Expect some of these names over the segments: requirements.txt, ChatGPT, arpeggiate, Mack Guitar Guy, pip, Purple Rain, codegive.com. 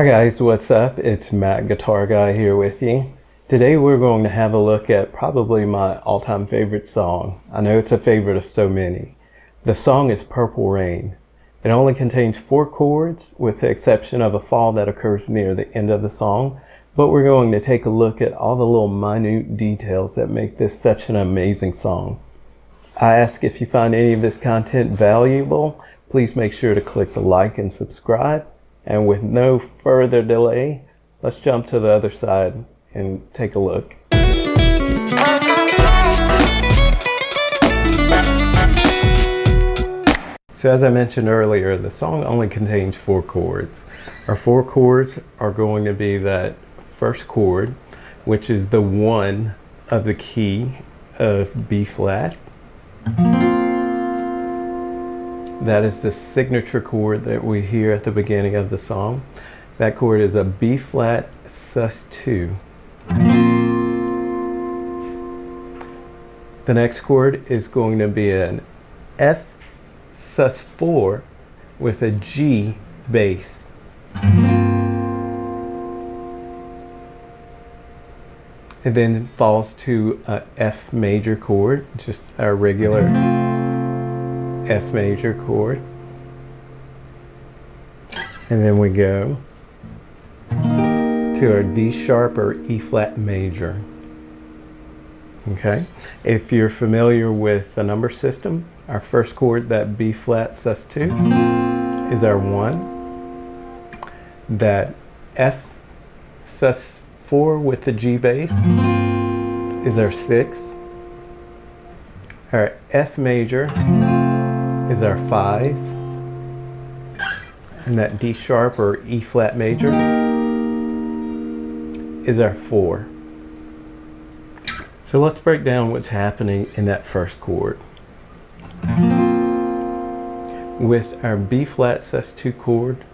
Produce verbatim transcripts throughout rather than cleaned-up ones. Hi guys, what's up? It's Matt Guitar Guy here with you. Today we're going to have a look at probably my all-time favorite song. I know it's a favorite of so many. The song is Purple Rain. It only contains four chords with the exception of a fall that occurs near the end of the song, but we're going to take a look at all the little minute details that make this such an amazing song. I ask if you find any of this content valuable, please make sure to click the like and subscribe. And with no further delay, let's jump to the other side and take a look. So as I mentioned earlier, the song only contains four chords. Our four chords are going to be that first chord, which is the one of the key of B flat. That is the signature chord that we hear at the beginning of the song. That chord is a B flat sus two. The next chord is going to be an F sus four with a G bass. It then falls to a F major chord, just our regular F major chord, and then we go to our D sharp or E flat major. Okay, if you're familiar with the number system, our first chord, that B flat sus two, is our one. That F sus four with the G bass is our six. Our F major is our five, and that D sharp or E flat major is our four. So let's break down what's happening in that first chord. With our B flat sus two chord,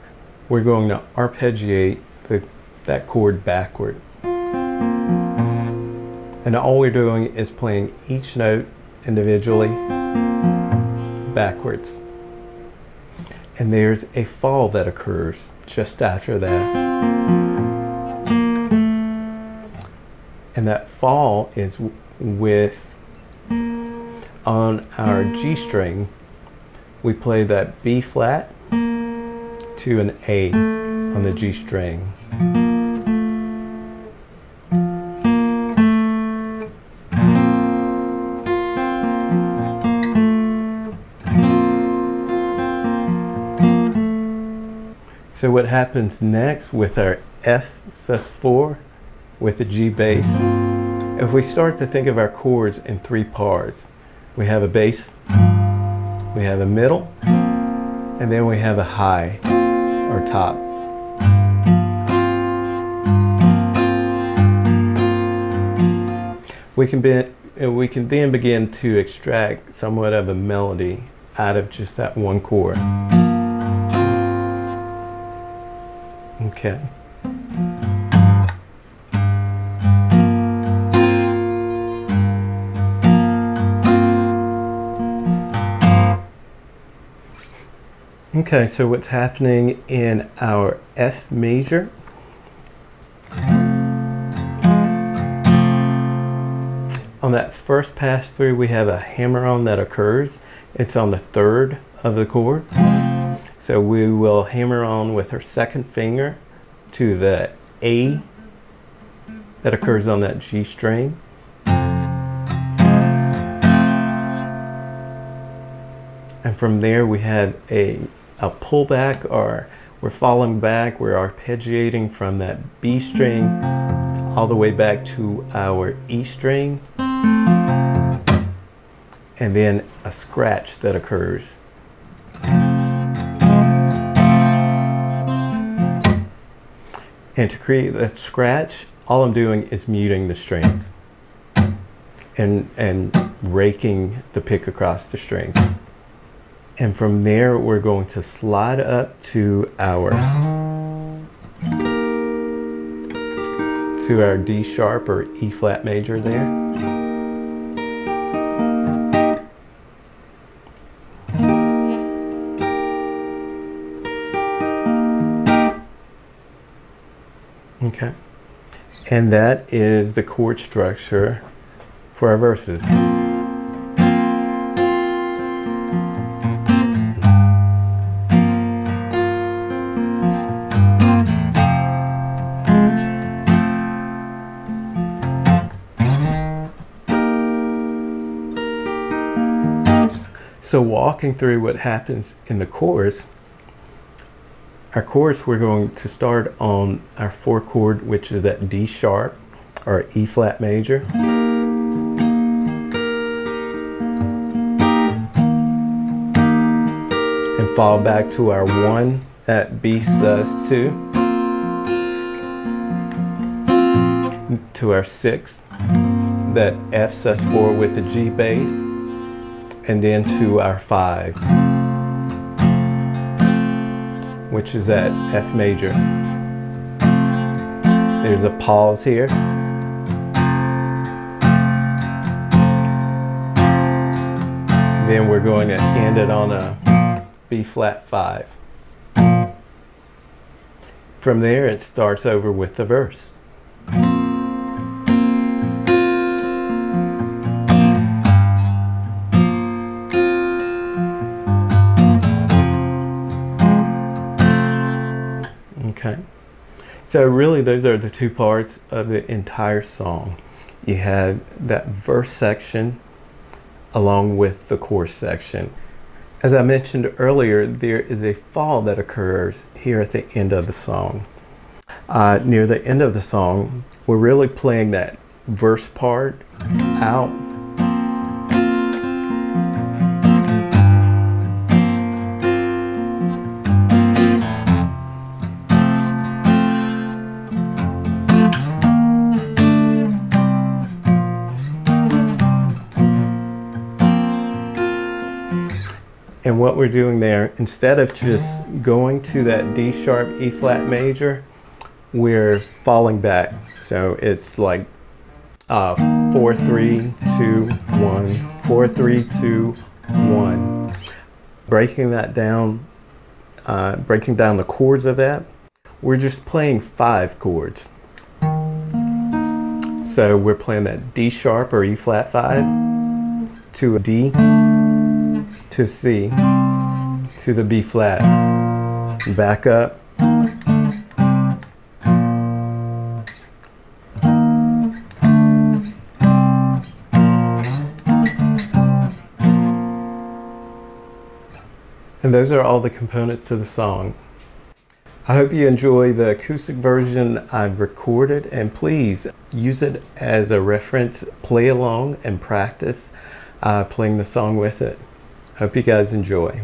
we're going to arpeggiate the, that chord backward. And all we're doing is playing each note individually backwards, and there's a fall that occurs just after that, and that fall is with on our G string we play that B flat to an A on the G string, so what happens next with our F sus four with a G bass? If we start to think of our chords in three parts, we have a bass, we have a middle, and then we have a high or top. We can be, we can then begin to extract somewhat of a melody out of just that one chord. Okay. Okay, so what's happening in our F major on that first pass through, we have a hammer on that occurs. It's on the third of the chord. So we will hammer on with our second finger to the A that occurs on that G string. And from there we have a, a pullback, or we're falling back, we're arpeggiating from that B string all the way back to our E string. And then a scratch that occurs. And to create that scratch, all I'm doing is muting the strings and, and raking the pick across the strings. And from there, we're going to slide up to our, to our D sharp or E flat major there. Okay. And that is the chord structure for our verses. So walking through what happens in the chorus, our chords, we're going to start on our four chord, which is that D sharp or E flat major. And fall back to our one, that B sus two, to our six, that F sus four with the G bass, and then to our five, which is at F major. There's a pause here. Then we're going to end it on a B flat five. From there, it starts over with the verse. Okay, so really those are the two parts of the entire song. You have that verse section along with the chorus section. As I mentioned earlier, there is a fall that occurs here at the end of the song. Uh, near the end of the song, we're really playing that verse part out. And what we're doing there, instead of just going to that D sharp, E flat major, we're falling back. So it's like uh, four, three, two, one, four, three, two, one. Breaking that down, uh, breaking down the chords of that, we're just playing five chords. So we're playing that D sharp or E flat five to a D, to C, to the B flat, back up, and those are all the components of the song. I hope you enjoy the acoustic version I've recorded, and please use it as a reference, play along and practice uh, playing the song with it. Hope you guys enjoy.